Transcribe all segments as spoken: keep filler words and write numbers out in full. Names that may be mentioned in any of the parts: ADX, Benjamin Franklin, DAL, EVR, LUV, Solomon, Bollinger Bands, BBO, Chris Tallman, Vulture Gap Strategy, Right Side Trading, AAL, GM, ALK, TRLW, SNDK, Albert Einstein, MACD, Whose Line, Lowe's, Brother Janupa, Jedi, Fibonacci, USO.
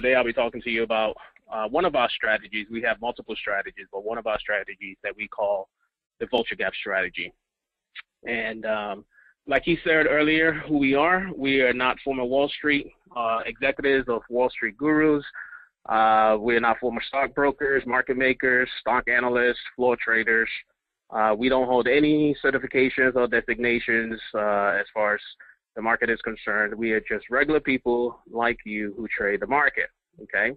Today I'll be talking to you about uh, one of our strategies. We have multiple strategies, but one of our strategies that we call the Vulture Gap Strategy. And um, like he said earlier, who we are, we are not former Wall Street uh, executives or Wall Street gurus. Uh, we are not former stockbrokers, market makers, stock analysts, floor traders. Uh, we don't hold any certifications or designations uh, as far as the market is concerned. We are just regular people like you who trade the market, okay?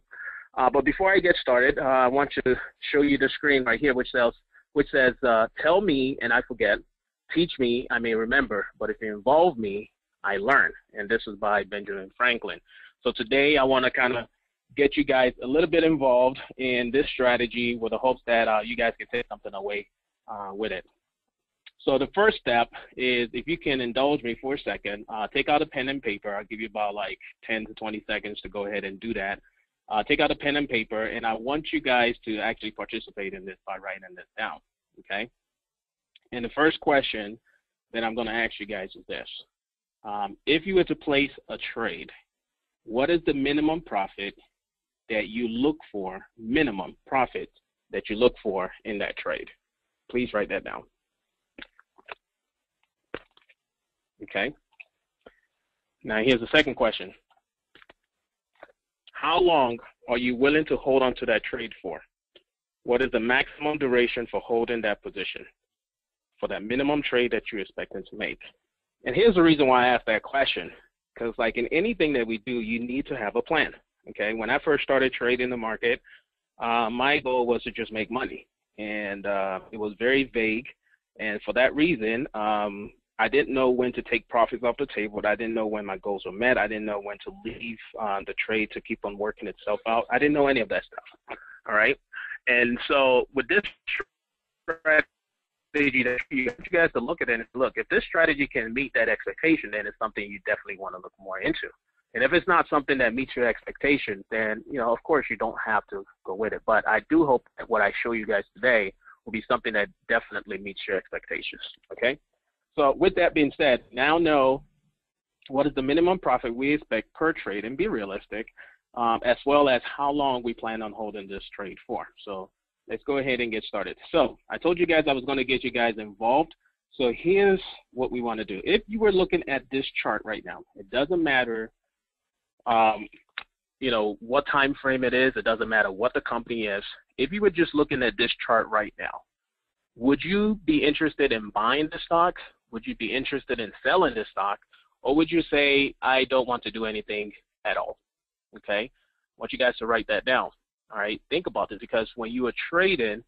Uh, but before I get started, uh, I want to show you the screen right here, which says, which says uh, tell me and I forget, teach me, I may remember, but if you involve me, I learn. And this is by Benjamin Franklin. So today I want to kind of get you guys a little bit involved in this strategy with the hopes that uh, you guys can take something away uh, with it. So the first step is, if you can indulge me for a second, uh, take out a pen and paper. I'll give you about like ten to twenty seconds to go ahead and do that. Uh, take out a pen and paper, and I want you guys to actually participate in this by writing this down, okay? And the first question that I'm going to ask you guys is this. Um, if you were to place a trade, what is the minimum profit that you look for, minimum profit that you look for in that trade? Please write that down. Okay. Now here's the second question. How long are you willing to hold on to that trade for? What is the maximum duration for holding that position for that minimum trade that you're expecting to make? And here's the reason why I asked that question, because like in anything that we do, you need to have a plan. Okay. When I first started trading the market, uh, my goal was to just make money, and uh, it was very vague. And for that reason, um, I didn't know when to take profits off the table. I didn't know when my goals were met. I didn't know when to leave uh, the trade to keep on working itself out. I didn't know any of that stuff, all right? And so with this strategy, you guys to look at it and look, if this strategy can meet that expectation, then it's something you definitely want to look more into. And if it's not something that meets your expectation, then, you know, of course you don't have to go with it. But I do hope that what I show you guys today will be something that definitely meets your expectations, okay? So with that being said, now know what is the minimum profit we expect per trade, and be realistic, um, as well as how long we plan on holding this trade for. So let's go ahead and get started. So I told you guys I was going to get you guys involved. So here's what we want to do. If you were looking at this chart right now, it doesn't matter um, you know, what time frame it is. It doesn't matter what the company is. If you were just looking at this chart right now, would you be interested in buying the stock? Would you be interested in selling this stock? Or would you say, I don't want to do anything at all? Okay, I want you guys to write that down. All right, think about this, because when you are trading,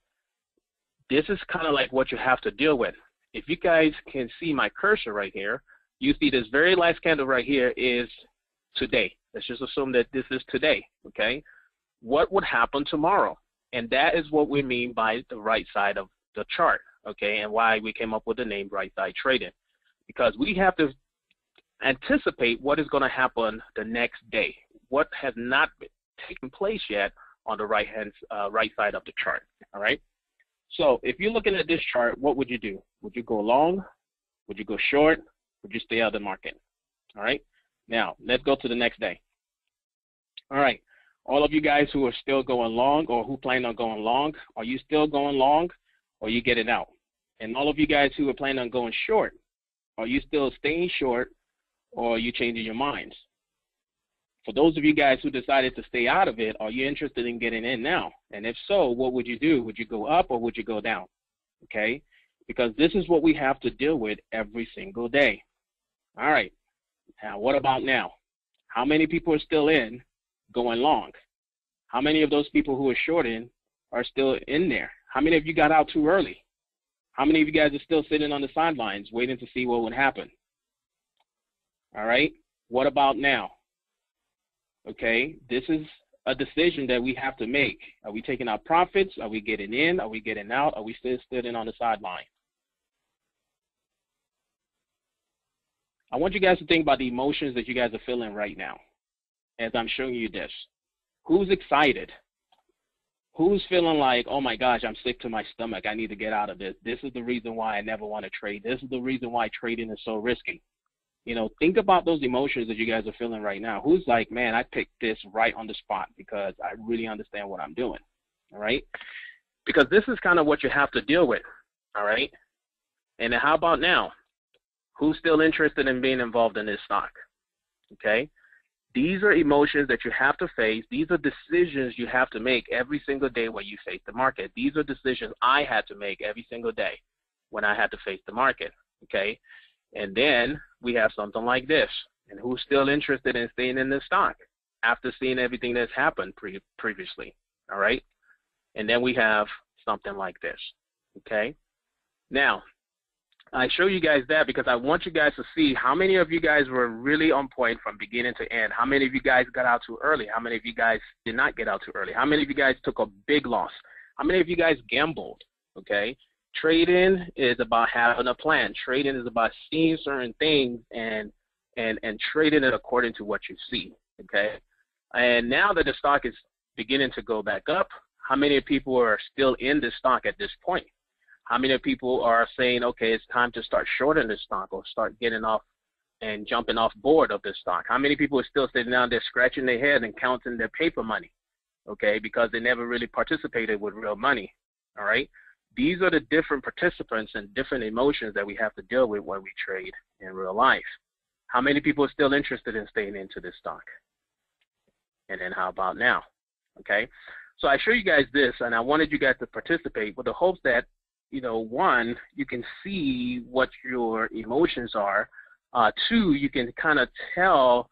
this is kind of like what you have to deal with. If you guys can see my cursor right here, you see this very last candle right here is today. Let's just assume that this is today, okay? What would happen tomorrow? And that is what we mean by the right side of the chart, okay, and why we came up with the name Right Side Trading, because we have to anticipate what is going to happen the next day, what has not been taken place yet on the right hand, uh, right side of the chart. All right. So if you're looking at this chart, what would you do? Would you go long? Would you go short? Would you stay out of the market? All right. Now let's go to the next day. All right. All of you guys who are still going long, or who plan on going long, are you still going long? Or you get it out? And all of you guys who are planning on going short, are you still staying short, or are you changing your minds? For those of you guys who decided to stay out of it, are you interested in getting in now? And if so, what would you do? Would you go up or would you go down? Okay, because this is what we have to deal with every single day. All right, now what about now? How many people are still in going long? How many of those people who are short in are still in there? How many of you got out too early? How many of you guys are still sitting on the sidelines waiting to see what would happen? All right, what about now? Okay, this is a decision that we have to make. Are we taking our profits? Are we getting in? Are we getting out? Are we still sitting on the sideline? I want you guys to think about the emotions that you guys are feeling right now as I'm showing you this. Who's excited? Who's feeling like, oh my gosh, I'm sick to my stomach. I need to get out of this. This is the reason why I never want to trade. This is the reason why trading is so risky. you know, think about those emotions that you guys are feeling right now. Who's like, man, I picked this right on the spot because I really understand what I'm doing, all right? Because this is kind of what you have to deal with, all right? And then how about now? Who's still interested in being involved in this stock, okay? These are emotions that you have to face. These are decisions you have to make every single day when you face the market. These are decisions I had to make every single day when I had to face the market, okay? And then we have something like this. And who's still interested in staying in this stock after seeing everything that's happened pre previously, all right? And then we have something like this, okay? Now, I show you guys that because I want you guys to see how many of you guys were really on point from beginning to end. How many of you guys got out too early? How many of you guys did not get out too early? How many of you guys took a big loss? How many of you guys gambled? Okay, trading is about having a plan. Trading is about seeing certain things and and and trading it according to what you see. Okay, and now that the stock is beginning to go back up, how many people are still in the stock at this point? How many people are saying, okay, it's time to start shorting this stock or start getting off and jumping off board of this stock? How many people are still sitting down there scratching their head and counting their paper money, okay, because they never really participated with real money, all right? These are the different participants and different emotions that we have to deal with when we trade in real life. How many people are still interested in staying into this stock? And then how about now, okay? So I show you guys this, and I wanted you guys to participate with the hopes that, you know, one, you can see what your emotions are. Uh, two, you can kind of tell,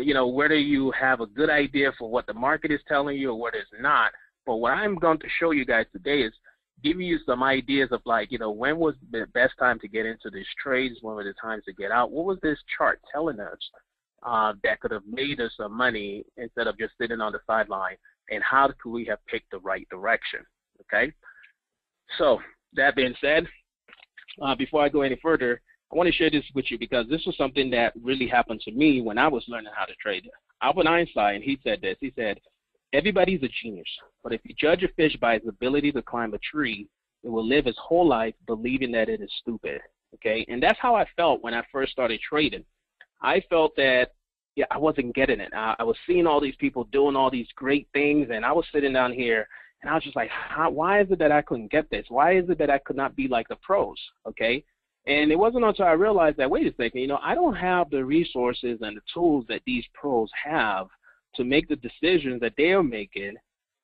you know, whether you have a good idea for what the market is telling you or what it's not. But what I'm going to show you guys today is giving you some ideas of, like, you know, when was the best time to get into these trades? When were the times to get out? What was this chart telling us uh, that could have made us some money instead of just sitting on the sideline? And how could we have picked the right direction? Okay. So, that being said, uh, before I go any further, I want to share this with you because this was something that really happened to me when I was learning how to trade. Albert Einstein, he said this. He said, everybody's a genius, but if you judge a fish by its ability to climb a tree, it will live its whole life believing that it is stupid, okay? And that's how I felt when I first started trading. I felt that, yeah, I wasn't getting it. I, I was seeing all these people doing all these great things, and I was sitting down here, and I was just like, how, why is it that I couldn't get this? Why is it that I could not be like the pros, okay? And it wasn't until I realized that, wait a second, you know, I don't have the resources and the tools that these pros have to make the decisions that they are making,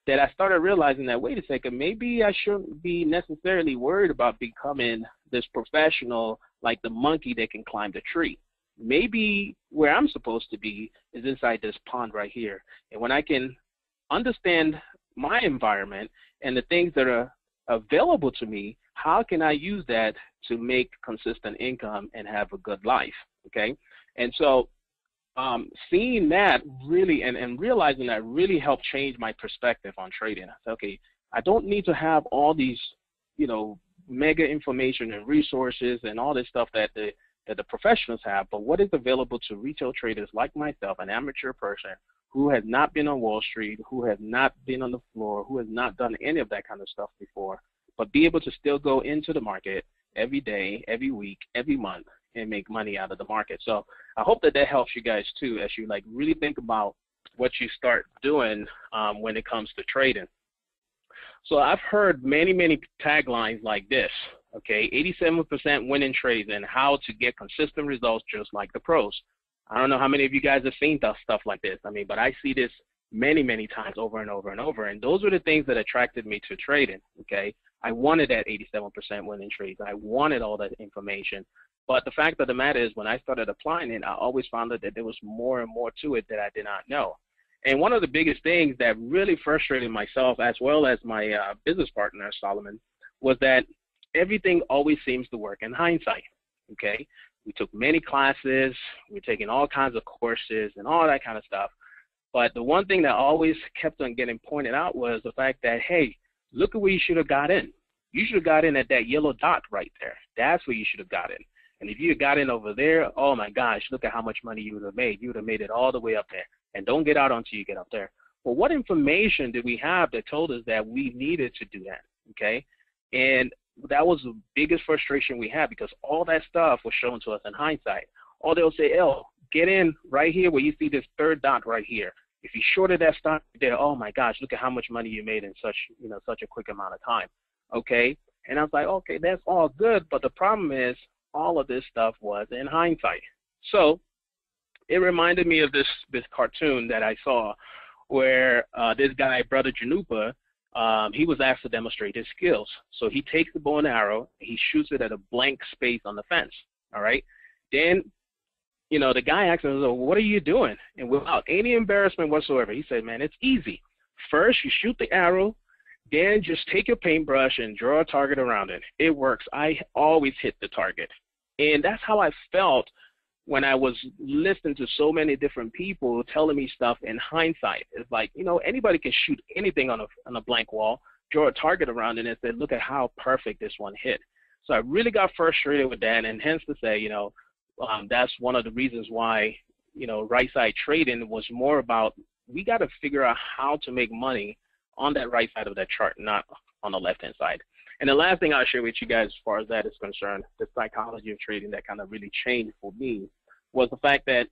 that I started realizing that, wait a second, maybe I shouldn't be necessarily worried about becoming this professional like the monkey that can climb the tree. Maybe where I'm supposed to be is inside this pond right here. And when I can understand my environment and the things that are available to me, how can I use that to make consistent income and have a good life, okay? And so um, seeing that really and, and realizing that really helped change my perspective on trading. I said, okay, I don't need to have all these, you know, mega information and resources and all this stuff that the, that the professionals have, but what is available to retail traders like myself, an amateur person, who has not been on Wall Street, who has not been on the floor, who has not done any of that kind of stuff before, but be able to still go into the market every day, every week, every month, and make money out of the market. So I hope that that helps you guys too, as you like really think about what you start doing um, when it comes to trading. So I've heard many, many taglines like this, okay, eighty-seven percent winning trades and how to get consistent results just like the pros. I don't know how many of you guys have seen stuff like this. I mean, but I see this many, many times over and over and over. And those were the things that attracted me to trading, okay? I wanted that eighty-seven percent winning trades. I wanted all that information. But the fact of the matter is when I started applying it, I always found out that there was more and more to it that I did not know. And one of the biggest things that really frustrated myself as well as my uh, business partner, Solomon, was that everything always seems to work in hindsight, okay? We took many classes, we're taking all kinds of courses and all that kind of stuff. But the one thing that always kept on getting pointed out was the fact that, hey, look at where you should have got in. You should have got in at that yellow dot right there. That's where you should have got in. And if you had got in over there, oh my gosh, look at how much money you would have made. You would have made it all the way up there. And don't get out until you get up there. Well, what information did we have that told us that we needed to do that, okay? And that was the biggest frustration we had because all that stuff was shown to us in hindsight. or they'll say, L, get in right here where you see this third dot right here. If you shorted that stock there, oh my gosh, look at how much money you made in such, you know, such a quick amount of time. Okay. And I was like, okay, that's all good. But the problem is all of this stuff was in hindsight. So it reminded me of this, this cartoon that I saw where uh, this guy, Brother Janupa, um, he was asked to demonstrate his skills. So he takes the bow and arrow, he shoots it at a blank space on the fence. All right. Then, you know, the guy asked him, what are you doing? And without any embarrassment whatsoever, he said, man, it's easy. First, you shoot the arrow, then just take your paintbrush and draw a target around it. It works. I always hit the target. And that's how I felt when I was listening to so many different people telling me stuff in hindsight. It's like, you know, anybody can shoot anything on a, on a blank wall, draw a target around it, and say, look at how perfect this one hit. So I really got frustrated with that, and hence to say, you know, um, that's one of the reasons why, you know, right side trading was more about, we got to figure out how to make money on that right side of that chart, not on the left-hand side. And the last thing I'll share with you guys as far as that is concerned, the psychology of trading that kind of really changed for me was the fact that,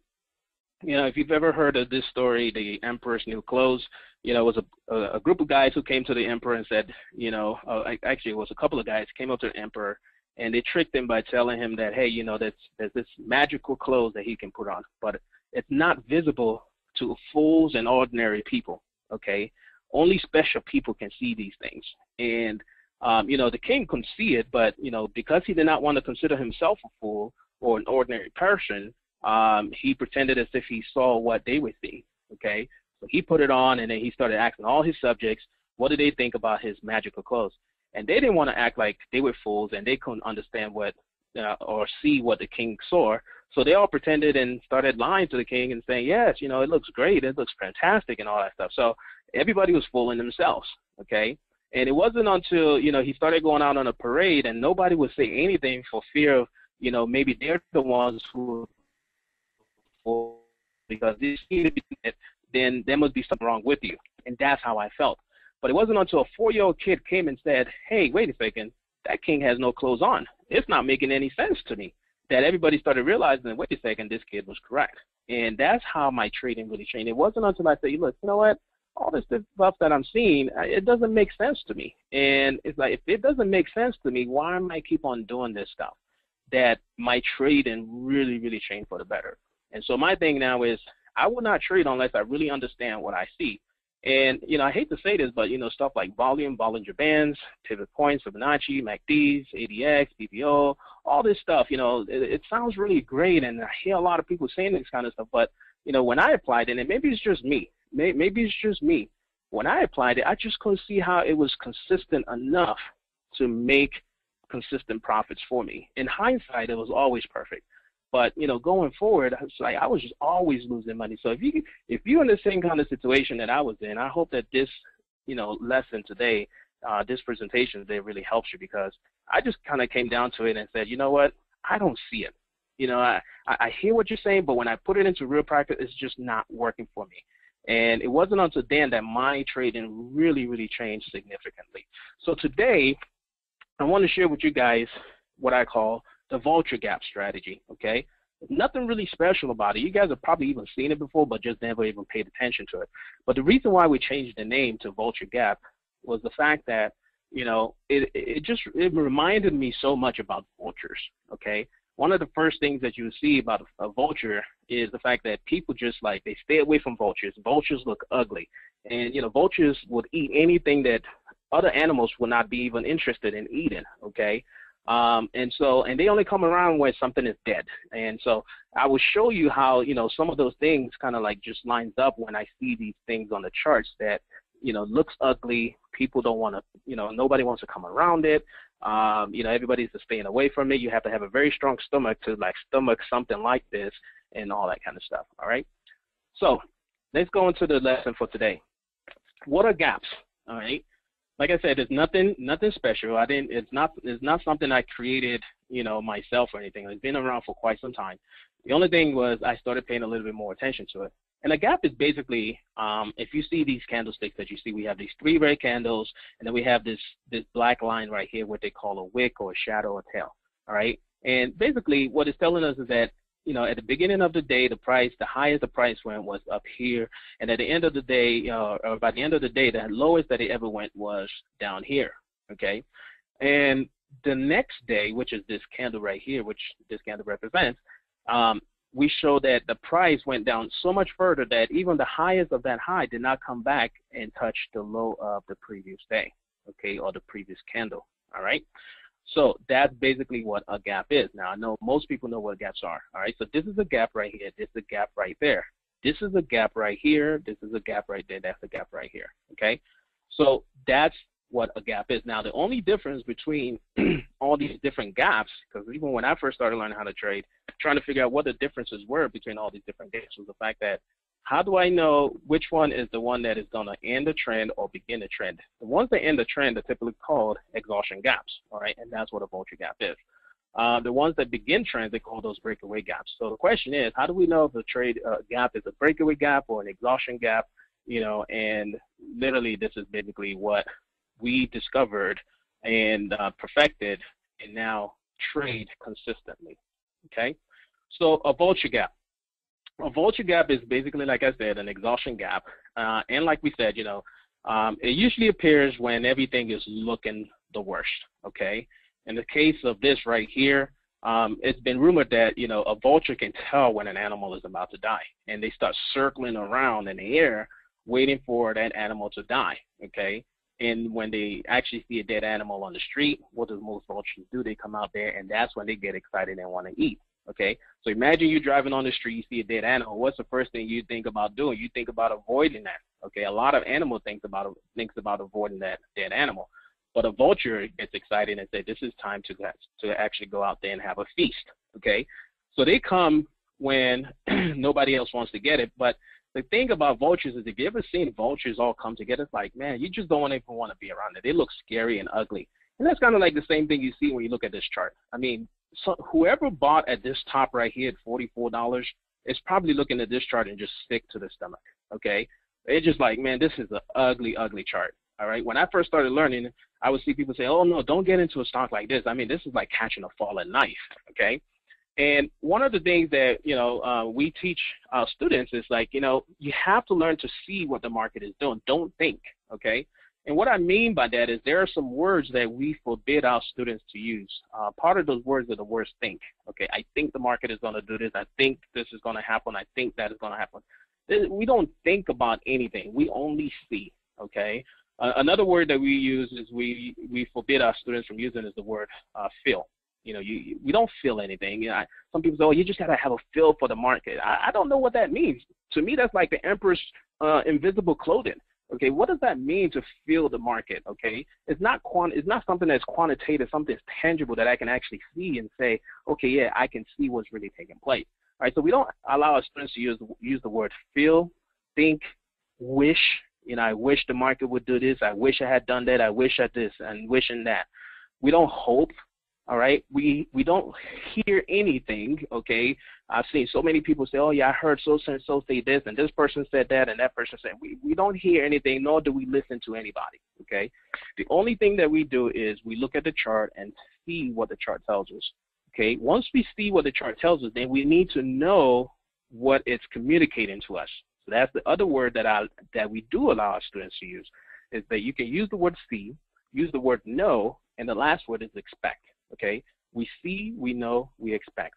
you know, if you've ever heard of this story, the Emperor's New Clothes, you know, it was a, a group of guys who came to the Emperor and said, you know, uh, actually it was a couple of guys came up to the Emperor and they tricked him by telling him that, hey, you know, there's, there's this magical clothes that he can put on, but it's not visible to fools and ordinary people, okay? Only special people can see these things. And, um, you know, the king couldn't see it, but, you know, because he did not want to consider himself a fool or an ordinary person, um, he pretended as if he saw what they would see, okay? So he put it on, and then he started asking all his subjects, what did they think about his magical clothes? And they didn't want to act like they were fools, and they couldn't understand what uh, or see what the king saw. So they all pretended and started lying to the king and saying, yes, you know, it looks great, it looks fantastic, and all that stuff. So everybody was fooling themselves, okay? And it wasn't until, you know, he started going out on a parade and nobody would say anything for fear of, you know, maybe they're the ones who, because this, then there must be something wrong with you. And that's how I felt. But it wasn't until a four-year-old kid came and said, hey, wait a second, that king has no clothes on. It's not making any sense to me, that everybody started realizing, wait a second, this kid was correct. And that's how my trading really changed. It wasn't until I said, look, you know what? All this stuff that I'm seeing, it doesn't make sense to me. And it's like, if it doesn't make sense to me, why am I keep on doing this stuff? That my trading really, really changed for the better. And so my thing now is I will not trade unless I really understand what I see. And, you know, I hate to say this, but, you know, stuff like volume, Bollinger Bands, pivot points, Fibonacci, M A C Ds, A D X, B B O, all this stuff, you know, it, it sounds really great. And I hear a lot of people saying this kind of stuff. But, you know, when I applied it, and maybe it's just me. Maybe it's just me. When I applied it, I just couldn't see how it was consistent enough to make consistent profits for me. In hindsight, it was always perfect. But, you know, going forward, I was, like, I was just always losing money. So if, you, if you're in the same kind of situation that I was in, I hope that this, you know, lesson today, uh, this presentation today really helps you, because I just kind of came down to it and said, you know what, I don't see it. You know, I, I hear what you're saying, but when I put it into real practice, it's just not working for me. And it wasn't until then that my trading really, really changed significantly. So today, I want to share with you guys what I call the Vulture Gap Strategy, okay? Nothing really special about it. You guys have probably even seen it before, but just never even paid attention to it. But the reason why we changed the name to Vulture Gap was the fact that, you know, it, it just it reminded me so much about vultures, okay? One of the first things that you see about a vulture is the fact that people just like, they stay away from vultures. Vultures look ugly. And, you know, vultures would eat anything that other animals would not be even interested in eating, okay? Um, and so, and they only come around when something is dead. And so I will show you how, you know, some of those things kind of like just lines up when I see these things on the charts that, you know, looks ugly. People don't want to, you know, nobody wants to come around it. Um, you know, everybody's just staying away from it. You have to have a very strong stomach to like stomach something like this and all that kind of stuff. All right. So let's go into the lesson for today. What are gaps? All right. Like I said, there's nothing, nothing special. I didn't, it's not, it's not something I created, you know, myself or anything. It's been around for quite some time. The only thing was I started paying a little bit more attention to it. And a gap is basically, um, if you see these candlesticks that you see, we have these three red candles, and then we have this this black line right here, what they call a wick or a shadow or tail, all right? And basically what it's telling us is that you know, at the beginning of the day, the price, the highest the price went was up here, and at the end of the day, uh, or by the end of the day, the lowest that it ever went was down here, okay? And the next day, which is this candle right here, which this candle represents, um, we show that the price went down so much further that even the highest of that high did not come back and touch the low of the previous day, okay, or the previous candle, all right? So that's basically what a gap is. Now, I know most people know what gaps are, all right? So this is a gap right here. This is a gap right there. This is a gap right here. This is a gap right there. That's a gap right here, okay? So that's what a gap is. Now, the only difference between all these different gaps, because even when I first started learning how to trade, trying to figure out what the differences were between all these different gaps was the fact that how do I know which one is the one that is going to end the trend or begin the trend? The ones that end the trend are typically called exhaustion gaps, all right? And that's what a vulture gap is. Uh, the ones that begin trends, they call those breakaway gaps. So the question is, how do we know if the trade uh, gap is a breakaway gap or an exhaustion gap? You know, and literally this is basically what we discovered and uh, perfected and now trade consistently, okay? So a vulture gap. A vulture gap is basically, like I said, an exhaustion gap. Uh, and like we said, you know, um, it usually appears when everything is looking the worst, okay? In the case of this right here, um, it's been rumored that, you know, a vulture can tell when an animal is about to die. And they start circling around in the air waiting for that animal to die, okay? And when they actually see a dead animal on the street, what does most vultures do? They come out there, and that's when they get excited and want to eat. Okay, so imagine you're driving on the street, you see a dead animal. What's the first thing you think about doing? You think about avoiding that. Okay, a lot of animal thinks about thinks about avoiding that dead animal, but a vulture gets excited and says, "This is time to to actually go out there and have a feast." Okay, so they come when nobody else wants to get it. But the thing about vultures is, if you ever seen vultures all come together, it's like, man, you just don't even want to be around it. They look scary and ugly, and that's kind of like the same thing you see when you look at this chart. I mean. So whoever bought at this top right here at forty-four dollars is probably looking at this chart and just sick to the stomach, okay? It's just like, man, this is an ugly, ugly chart, all right? When I first started learning, I would see people say, oh, no, don't get into a stock like this. I mean, this is like catching a falling knife, okay? And one of the things that, you know, uh, we teach our students is like, you know, you have to learn to see what the market is doing. Don't think, okay? And what I mean by that is there are some words that we forbid our students to use. Uh, part of those words are the words think. Okay, I think the market is going to do this. I think this is going to happen. I think that is going to happen. We don't think about anything. We only see, okay? Uh, another word that we use is we, we forbid our students from using is the word uh, feel. You know, you, we don't feel anything. You know, I, some people say, oh, you just got to have a feel for the market. I, I don't know what that means. To me, that's like the emperor's uh, invisible clothing. Okay, what does that mean to feel the market? Okay, it's not quant it's not something that's quantitative, something that's tangible that I can actually see and say, okay, yeah, I can see what's really taking place. All right, so we don't allow our students to use use the word feel, think, wish. You know, I wish the market would do this. I wish I had done that. I wish I this and wishing that. We don't hope. All right, we we don't hear anything. Okay, I've seen so many people say, "Oh yeah, I heard so and so say this, and this person said that, and that person said." We we don't hear anything, nor do we listen to anybody. Okay, the only thing that we do is we look at the chart and see what the chart tells us. Okay, once we see what the chart tells us, then we need to know what it's communicating to us. So that's the other word that I that we do allow our students to use, is that you can use the word see, use the word know, and the last word is expect. Okay, we see, we know, we expect.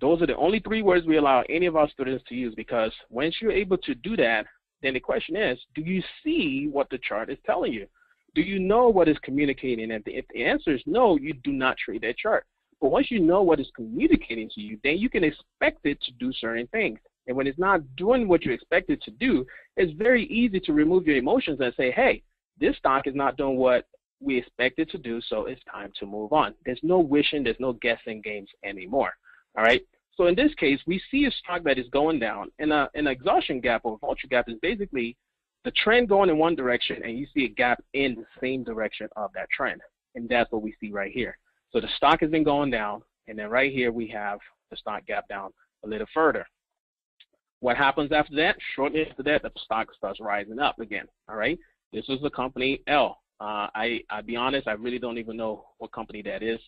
Those are the only three words we allow any of our students to use, because once you're able to do that, then the question is, do you see what the chart is telling you? Do you know what is communicating? And if the answer is no, you do not trade that chart. But once you know what is communicating to you, then you can expect it to do certain things. And when it's not doing what you expect it to do, it's very easy to remove your emotions and say, hey, this stock is not doing what we expect it to do, so it's time to move on. There's no wishing, there's no guessing games anymore, all right? So in this case, we see a stock that is going down, and a, an exhaustion gap or a vulture gap is basically the trend going in one direction, and you see a gap in the same direction of that trend, and that's what we see right here. So the stock has been going down, and then right here we have the stock gap down a little further. What happens after that? Shortly after that, the stock starts rising up again, all right? This is the company L. Uh, I, I'll be honest, I really don't even know what company that is.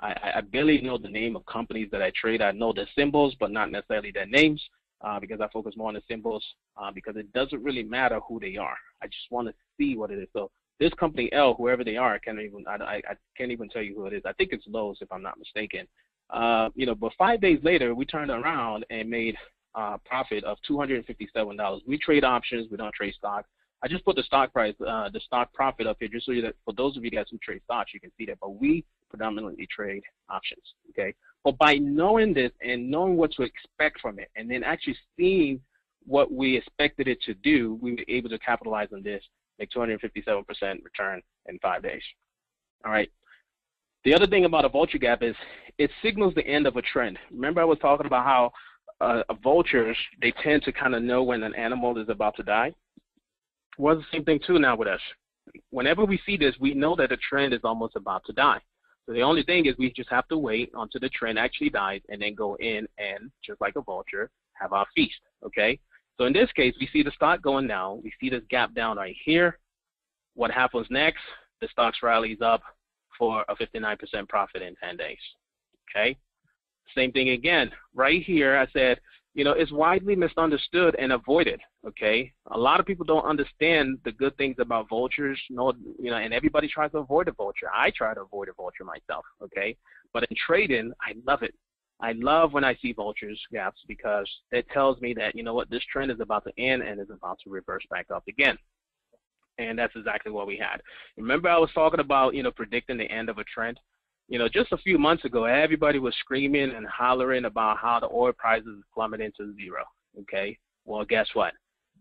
I, I barely know the name of companies that I trade. I know their symbols, but not necessarily their names, uh, because I focus more on the symbols, uh, because it doesn't really matter who they are. I just want to see what it is. So this company L, whoever they are, I can't even I, I can't even tell you who it is. I think it's Lowe's, if I'm not mistaken. Uh, you know, but five days later, we turned around and made uh, profit of two hundred fifty-seven dollars. We trade options. We don't trade stock. I just put the stock price, uh, the stock profit up here, just so that for those of you guys who trade stocks, you can see that. But we predominantly trade options, okay? But by knowing this and knowing what to expect from it, and then actually seeing what we expected it to do, we were able to capitalize on this, make two hundred fifty-seven percent return in five days, all right? The other thing about a vulture gap is it signals the end of a trend. Remember I was talking about how uh, vultures, they tend to kind of know when an animal is about to die? Well, the same thing too now with us. Whenever we see this, we know that the trend is almost about to die. So the only thing is we just have to wait until the trend actually dies and then go in and, just like a vulture, have our feast, okay? So in this case, we see the stock going down. We see this gap down right here. What happens next? The stock rallies up for a fifty-nine percent profit in ten days, okay? Same thing again. Right here, I said, you know, it's widely misunderstood and avoided, okay? A lot of people don't understand the good things about vultures, nor, you know, and everybody tries to avoid a vulture. I try to avoid a vulture myself, okay? But in trading, I love it. I love when I see vultures gaps because it tells me that, you know what, this trend is about to end and is about to reverse back up again. And that's exactly what we had. Remember I was talking about, you know, predicting the end of a trend? You know, just a few months ago, everybody was screaming and hollering about how the oil prices plummeted into zero, okay? Well, guess what?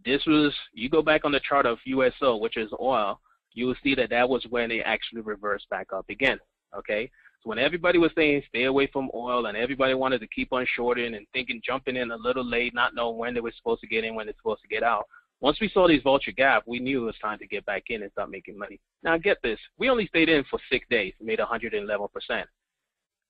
This was, you go back on the chart of U S O, which is oil, you will see that that was when it actually reversed back up again, okay? So when everybody was saying stay away from oil and everybody wanted to keep on shorting and thinking, jumping in a little late, not knowing when they were supposed to get in, when they're supposed to get out, once we saw these vulture gap, we knew it was time to get back in and start making money. Now get this, we only stayed in for six days, made one hundred eleven percent.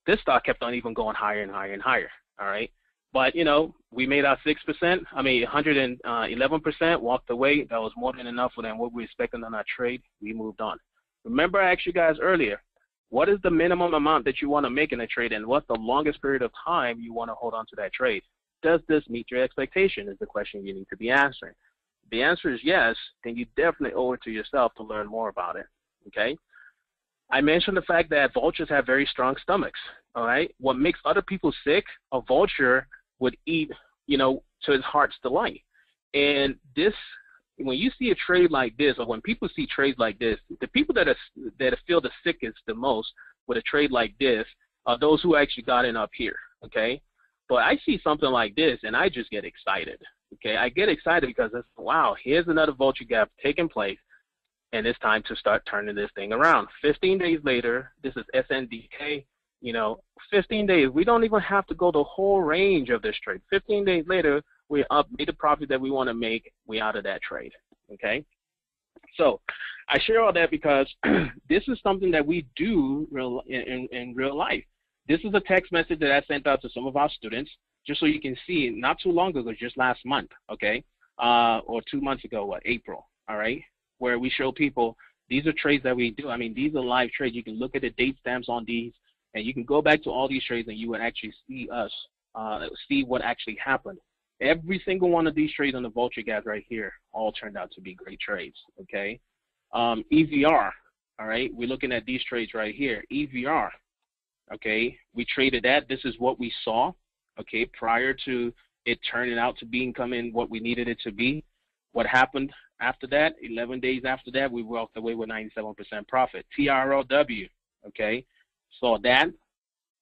This stock kept on even going higher and higher and higher, all right? But, you know, we made our six percent, I mean, one hundred eleven percent, walked away. That was more than enough for them. What we were expecting on our trade, we moved on. Remember I asked you guys earlier, what is the minimum amount that you want to make in a trade and what's the longest period of time you want to hold on to that trade? Does this meet your expectation is the question you need to be answering. The answer is yes, then you definitely owe it to yourself to learn more about it, okay? I mentioned the fact that vultures have very strong stomachs, all right? What makes other people sick, a vulture would eat, you know, to his heart's delight. And this, when you see a trade like this, or when people see trades like this, the people that are, that feel the sickest the most with a trade like this are those who actually got in up here, okay? But I see something like this, and I just get excited. Okay, I get excited because it's, wow, here's another vulture gap taking place, and it's time to start turning this thing around. fifteen days later, this is S N D K, you know, fifteen days. We don't even have to go the whole range of this trade. fifteen days later, we're up, made the profit that we want to make. We're out of that trade, okay? So I share all that because this is something that we do real, in, in, in real life. This is a text message that I sent out to some of our students. Just so you can see, not too long ago, just last month, okay, uh, or two months ago, what, April, all right, where we show people these are trades that we do. I mean, these are live trades. You can look at the date stamps on these, and you can go back to all these trades, and you would actually see us, uh, see what actually happened. Every single one of these trades on the vulture gap right here all turned out to be great trades, okay. Um, E V R, all right, we're looking at these trades right here, E V R, okay. We traded that. This is what we saw. Okay, prior to it turning out to being coming what we needed it to be, what happened after that? eleven days after that, we walked away with ninety-seven percent profit. T R L W, okay, saw that.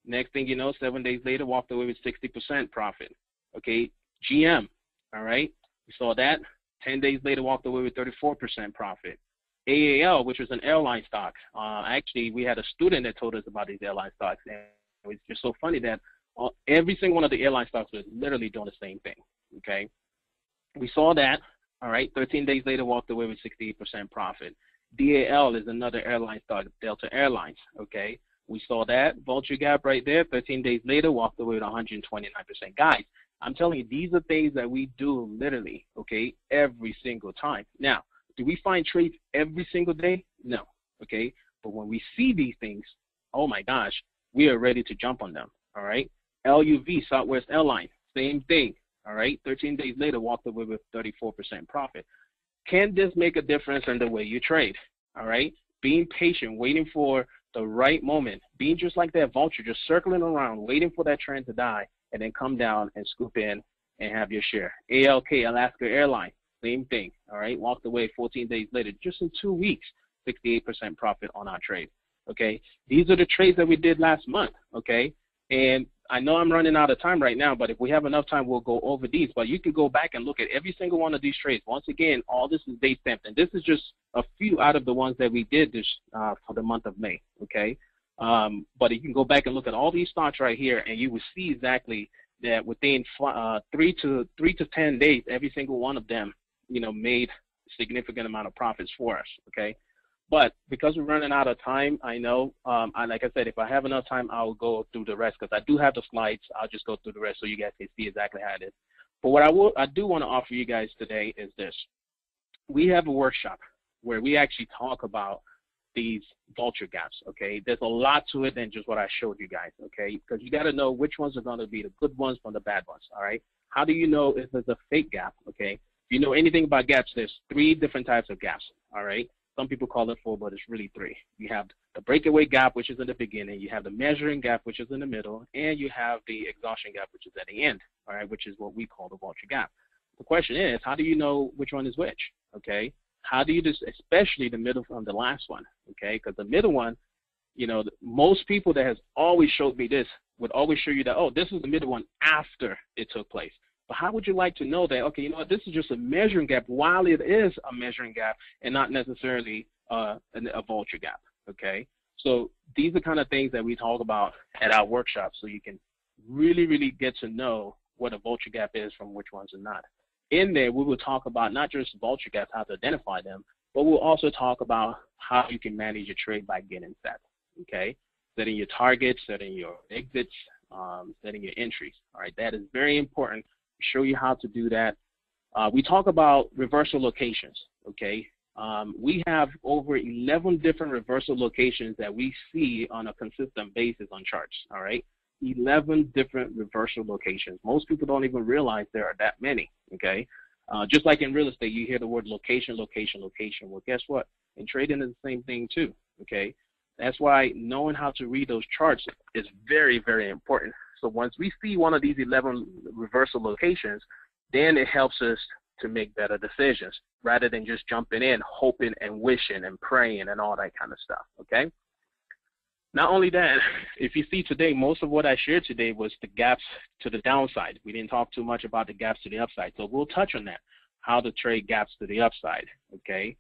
Next thing you know, seven days later, walked away with sixty percent profit. Okay, G M, all right, we saw that. ten days later, walked away with thirty-four percent profit. A A L, which was an airline stock. Uh, actually, we had a student that told us about these airline stocks, and it was just so funny that every single one of the airline stocks was literally doing the same thing, okay? We saw that, all right, thirteen days later, walked away with sixty-eight percent profit. D A L is another airline stock, Delta Airlines, okay? We saw that vulture gap right there, thirteen days later, walked away with one hundred twenty-nine percent. Guys, I'm telling you, these are things that we do literally, okay, every single time. Now, do we find trades every single day? No, okay? But when we see these things, oh my gosh, we are ready to jump on them. All right. L U V, Southwest Airline, same thing. All right. thirteen days later, walked away with thirty-four percent profit. Can this make a difference in the way you trade? All right. Being patient, waiting for the right moment, being just like that vulture, just circling around, waiting for that trend to die, and then come down and scoop in and have your share. A L K, Alaska Airlines, same thing. All right. Walked away fourteen days later, just in two weeks, sixty-eight percent profit on our trade. Okay. These are the trades that we did last month. Okay. And I know I'm running out of time right now, but if we have enough time, we'll go over these. But you can go back and look at every single one of these trades. Once again, all this is date stamped, and this is just a few out of the ones that we did this uh, for the month of May, okay? Um, but you can go back and look at all these stocks right here, and you will see exactly that within uh, three to three to ten days, every single one of them, you know, made a significant amount of profits for us, okay? But because we're running out of time, I know, um, and like I said, if I have enough time, I'll go through the rest because I do have the slides. I'll just go through the rest so you guys can see exactly how it is. But what I, will, I do want to offer you guys today is this. We have a workshop where we actually talk about these vulture gaps, okay? There's a lot to it than just what I showed you guys, okay? Because you got to know which ones are going to be the good ones from the bad ones, all right? How do you know if there's a fake gap, okay? If you know anything about gaps, there's three different types of gaps, all right? Some people call it four, but it's really three. You have the breakaway gap, which is in the beginning. You have the measuring gap, which is in the middle. And you have the exhaustion gap, which is at the end, all right, which is what we call the vulture gap. The question is, how do you know which one is which, okay? How do you just, especially the middle from the last one, okay? Because the middle one, you know, most people that has always showed me this would always show you that, oh, this is the middle one after it took place. But how would you like to know that, okay, you know what, this is just a measuring gap while it is a measuring gap and not necessarily uh, a vulture gap, okay? So these are the kind of things that we talk about at our workshops so you can really, really get to know what a vulture gap is from which ones are not. In there, we will talk about not just vulture gaps, how to identify them, but we'll also talk about how you can manage your trade by getting set, okay? Setting your targets, setting your exits, um, setting your entries, all right? That is very important. Show you how to do that. Uh, we talk about reversal locations, okay? Um, we have over eleven different reversal locations that we see on a consistent basis on charts, all right? eleven different reversal locations. Most people don't even realize there are that many, okay? Uh, just like in real estate, you hear the word location, location, location. Well, guess what? In trading, it's the same thing too, okay? That's why knowing how to read those charts is very, very important. So once we see one of these eleven reversal locations, then it helps us to make better decisions rather than just jumping in, hoping and wishing and praying and all that kind of stuff, okay? Not only that, if you see today, most of what I shared today was the gaps to the downside. We didn't talk too much about the gaps to the upside, so we'll touch on that, how to trade gaps to the upside, okay?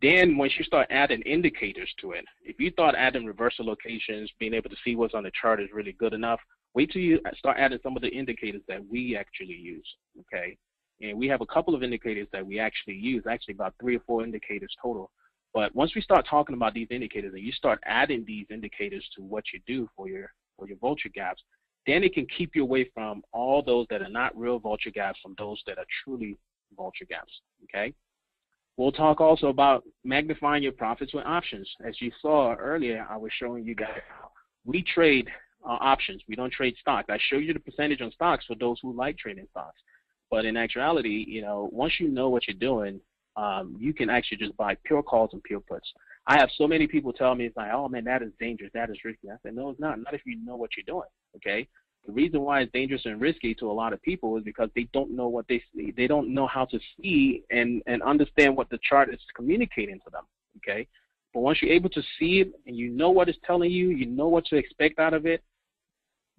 Then once you start adding indicators to it, if you thought adding reversal locations, being able to see what's on the chart is really good enough, wait till you start adding some of the indicators that we actually use, okay? And we have a couple of indicators that we actually use, actually about three or four indicators total. But once we start talking about these indicators and you start adding these indicators to what you do for your, for your vulture gaps, then it can keep you away from all those that are not real vulture gaps from those that are truly vulture gaps, okay? We'll talk also about magnifying your profits with options. As you saw earlier, I was showing you guys how we trade Uh, options. We don't trade stocks. I show you the percentage on stocks for those who like trading stocks. But in actuality, you know, once you know what you're doing, um, you can actually just buy pure calls and pure puts. I have so many people tell me, it's like, oh man, that is dangerous. That is risky. I said, no, it's not. Not if you know what you're doing. Okay. The reason why it's dangerous and risky to a lot of people is because they don't know what they see. They don't know how to see and, and understand what the chart is communicating to them. Okay. But once you're able to see it and you know what it's telling you, you know what to expect out of it,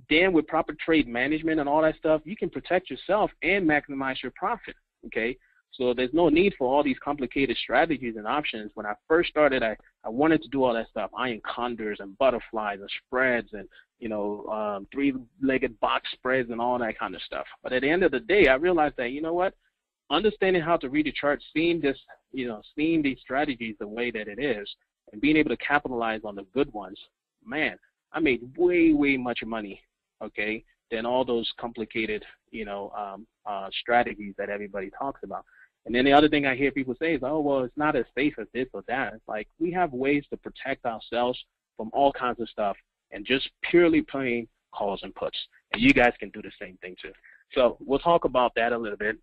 then with proper trade management and all that stuff, you can protect yourself and maximize your profit, okay? So there's no need for all these complicated strategies and options. When I first started, I, I wanted to do all that stuff, iron condors and butterflies and spreads and, you know, um, three-legged box spreads and all that kind of stuff. But at the end of the day, I realized that, you know what, understanding how to read a chart, seeing this, you know, seeing these strategies the way that it is and being able to capitalize on the good ones, man, I made way, way much money, okay, than all those complicated, you know, um, uh, strategies that everybody talks about. And then the other thing I hear people say is, oh, well, it's not as safe as this or that. It's like we have ways to protect ourselves from all kinds of stuff and just purely playing calls and puts. And you guys can do the same thing too. So we'll talk about that a little bit.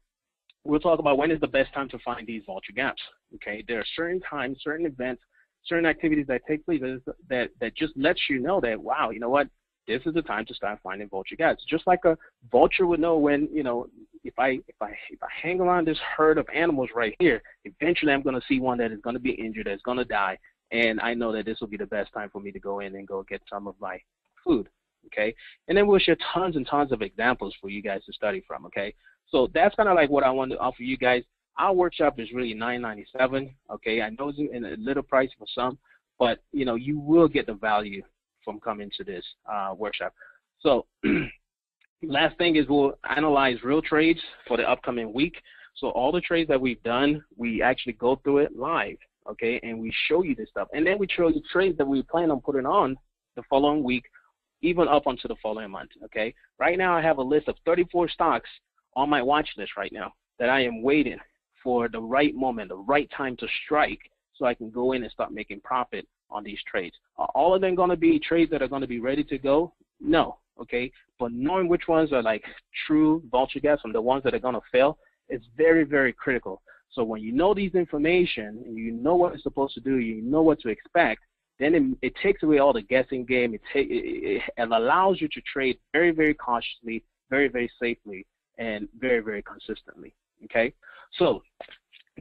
We'll talk about when is the best time to find these vulture gaps. Okay, there are certain times, certain events, certain activities that take place that, that just lets you know that, wow, you know what, this is the time to start finding vulture gaps. Just like a vulture would know when, you know, if I, if I, if I hang around this herd of animals right here, eventually I'm going to see one that is going to be injured, that's going to die, and I know that this will be the best time for me to go in and go get some of my food. Okay, and then we'll share tons and tons of examples for you guys to study from. Okay, so that's kind of like what I want to offer you guys. Our workshop is really nine ninety-seven. Okay, I know it's in a little price for some, but you know you will get the value from coming to this uh, workshop. So last thing is we'll analyze real trades for the upcoming week. So all the trades that we've done, we actually go through it live. Okay, and we show you this stuff, and then we show you trades that we plan on putting on the following week, even up onto the following month. Okay, right now I have a list of thirty-four stocks on my watch list right now that I am waiting for the right moment, the right time to strike, so I can go in and start making profit on these trades. Are all of them going to be trades that are going to be ready to go? No. Okay, but knowing which ones are like true vulture gaps from the ones that are going to fail is very, very critical. So when you know these information, and you know what it's supposed to do, you know what to expect, then it, it takes away all the guessing game. It, take, it, it allows you to trade very, very cautiously, very, very safely, and very, very consistently. Okay, so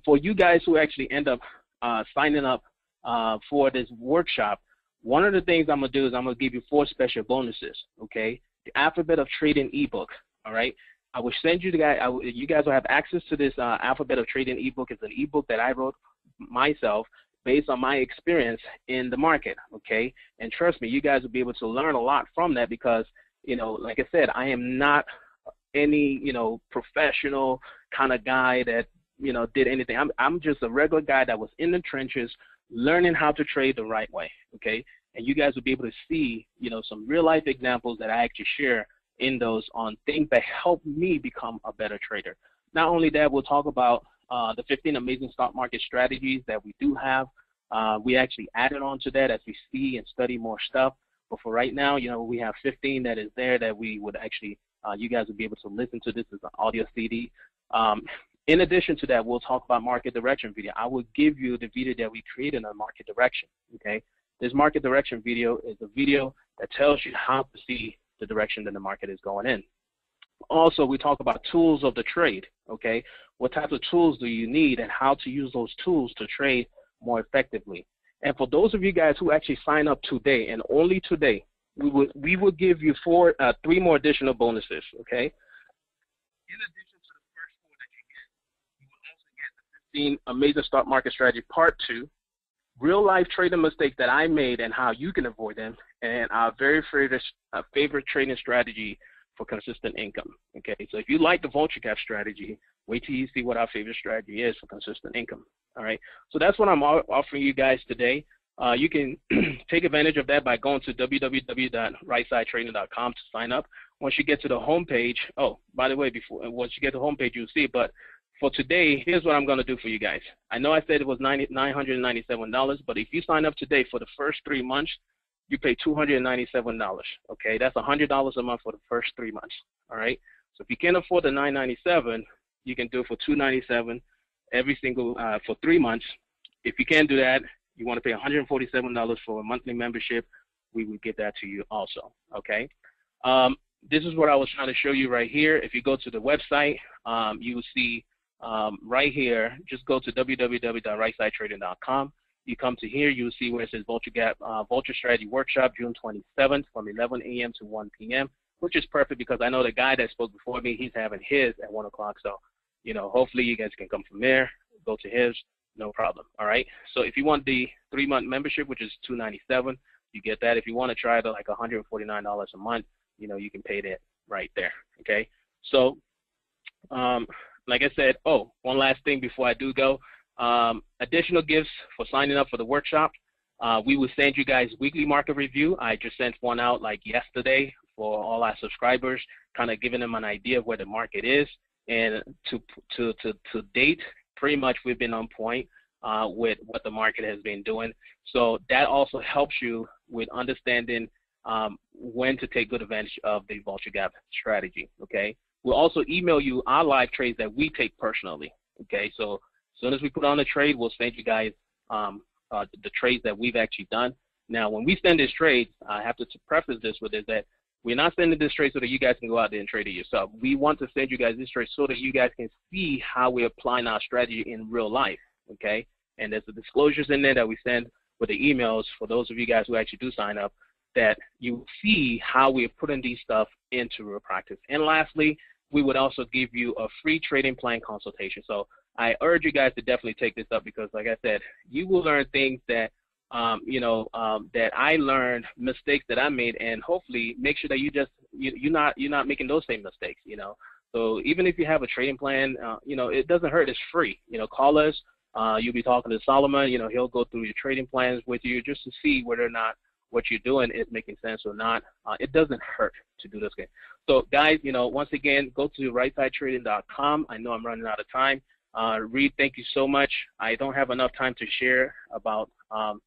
for you guys who actually end up uh, signing up uh, for this workshop, one of the things I'm going to do is I'm going to give you four special bonuses. Okay, the Alphabet of Trading ebook. All right, I will send you the guy. I will, you guys will have access to this uh, Alphabet of Trading ebook. It's an ebook that I wrote myself, based on my experience in the market, okay? And trust me, you guys will be able to learn a lot from that because, you know, like I said, I am not any, you know, professional kind of guy that, you know, did anything. I'm, I'm just a regular guy that was in the trenches learning how to trade the right way, okay? And you guys will be able to see, you know, some real-life examples that I actually share in those on things that helped me become a better trader. Not only that, we'll talk about Uh, the fifteen amazing stock market strategies that we do have. Uh, we actually added on to that as we see and study more stuff. But for right now, you know, we have fifteen that is there that we would actually, uh, you guys would be able to listen to this as an audio C D. Um, in addition to that, we'll talk about market direction video. I will give you the video that we created on market direction, okay? This market direction video is a video that tells you how to see the direction that the market is going in. Also, we talk about tools of the trade, okay? What types of tools do you need and how to use those tools to trade more effectively? And for those of you guys who actually sign up today and only today, we will, we will give you four, uh, three more additional bonuses, okay? In addition to the first four that you get, you will also get the fifteen amazing stock market strategy part two, real-life trading mistakes that I made and how you can avoid them, and our very favorite, uh, favorite trading strategy for consistent income. Okay, so if you like the vulture gap strategy, wait till you see what our favorite strategy is for consistent income. All right, so that's what I'm offering you guys today. Uh, you can take advantage of that by going to w w w dot right side trading dot com to sign up. Once you get to the homepage, oh, by the way, before once you get to the homepage, you'll see. But for today, here's what I'm going to do for you guys. I know I said it was nine hundred ninety-seven dollars, but if you sign up today for the first three months, you pay two hundred ninety-seven dollars, okay? That's one hundred dollars a month for the first three months, all right? So if you can't afford the nine ninety-seven, you can do it for two ninety-seven every single, uh, for three months. If you can't do that, you wanna pay one hundred forty-seven dollars for a monthly membership, we will get that to you also, okay? Um, this is what I was trying to show you right here. If you go to the website, um, you will see um, right here, just go to w w w dot right side trading dot com. You come to here, you'll see where it says Vulture Gap, uh, Vulture Strategy Workshop, June twenty-seventh from eleven a m to one p m, which is perfect because I know the guy that spoke before me, he's having his at one o'clock. So, you know, hopefully you guys can come from there, go to his, no problem. All right. So if you want the three-month membership, which is two ninety-seven, you get that. If you want to try it at like one hundred forty-nine dollars a month, you know, you can pay that right there. Okay. So, um, like I said, oh, one last thing before I do go. Um, additional gifts for signing up for the workshop. Uh, we will send you guys weekly market review. I just sent one out like yesterday for all our subscribers, kind of giving them an idea of where the market is. And to, to, to, to date, pretty much we've been on point uh, with what the market has been doing. So that also helps you with understanding um, when to take good advantage of the Vulture Gap strategy, okay? We'll also email you our live trades that we take personally, okay? So as soon as we put on a trade, we'll send you guys um, uh, the trades that we've actually done. Now, when we send this trade, I have to preface this with is that we're not sending this trade so that you guys can go out there and trade it yourself. We want to send you guys this trade so that you guys can see how we're applying our strategy in real life, okay? And there's the disclosures in there that we send with the emails for those of you guys who actually do sign up, that you see how we're putting these stuff into real practice. And lastly, we would also give you a free trading plan consultation. So I urge you guys to definitely take this up because, like I said, you will learn things that Um, you know, um, that I learned, mistakes that I made, and hopefully make sure that you just, you, you're not, you're not making those same mistakes, you know. So even if you have a trading plan, uh, you know, it doesn't hurt, it's free. You know, call us, uh, you'll be talking to Solomon, you know, he'll go through your trading plans with you just to see whether or not what you're doing is making sense or not. Uh, it doesn't hurt to do this game. So guys, you know, once again, go to right side trading dot com. I know I'm running out of time. Uh, Reed, thank you so much. I don't have enough time to share about, um,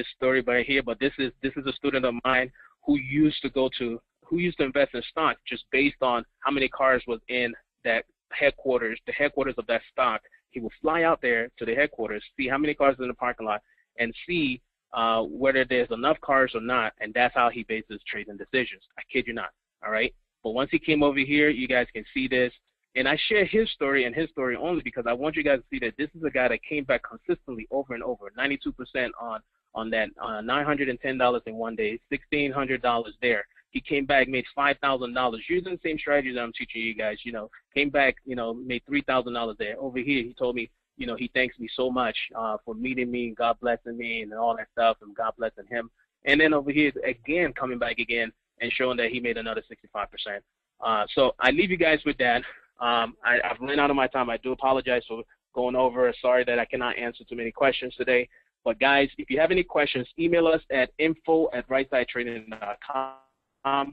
this story right here, but this is this is a student of mine who used to go to who used to invest in stock just based on how many cars was in that headquarters, the headquarters of that stock. He would fly out there to the headquarters, see how many cars in the parking lot, and see uh, whether there's enough cars or not, and that's how he bases trading decisions. I kid you not. All right. But once he came over here, you guys can see this, and I share his story and his story only because I want you guys to see that this is a guy that came back consistently over and over, ninety-two percent on. on that uh, nine hundred ten dollars in one day, sixteen hundred dollars there. He came back, made five thousand dollars using the same strategies I'm teaching you guys, you know, came back, you know, made three thousand dollars there. Over here, he told me, you know, he thanks me so much uh, for meeting me, and God blessing me and all that stuff, and God blessing him. And then over here, again, coming back again and showing that he made another sixty-five percent. Uh, so I leave you guys with that. Um, I, I've run out of my time. I do apologize for going over. Sorry that I cannot answer too many questions today. But guys, if you have any questions, email us at info at right side trading dot com. Go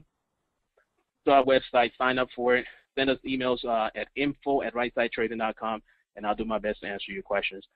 to our website, sign up for it. Send us emails uh, at info at right side trading dot com, and I'll do my best to answer your questions.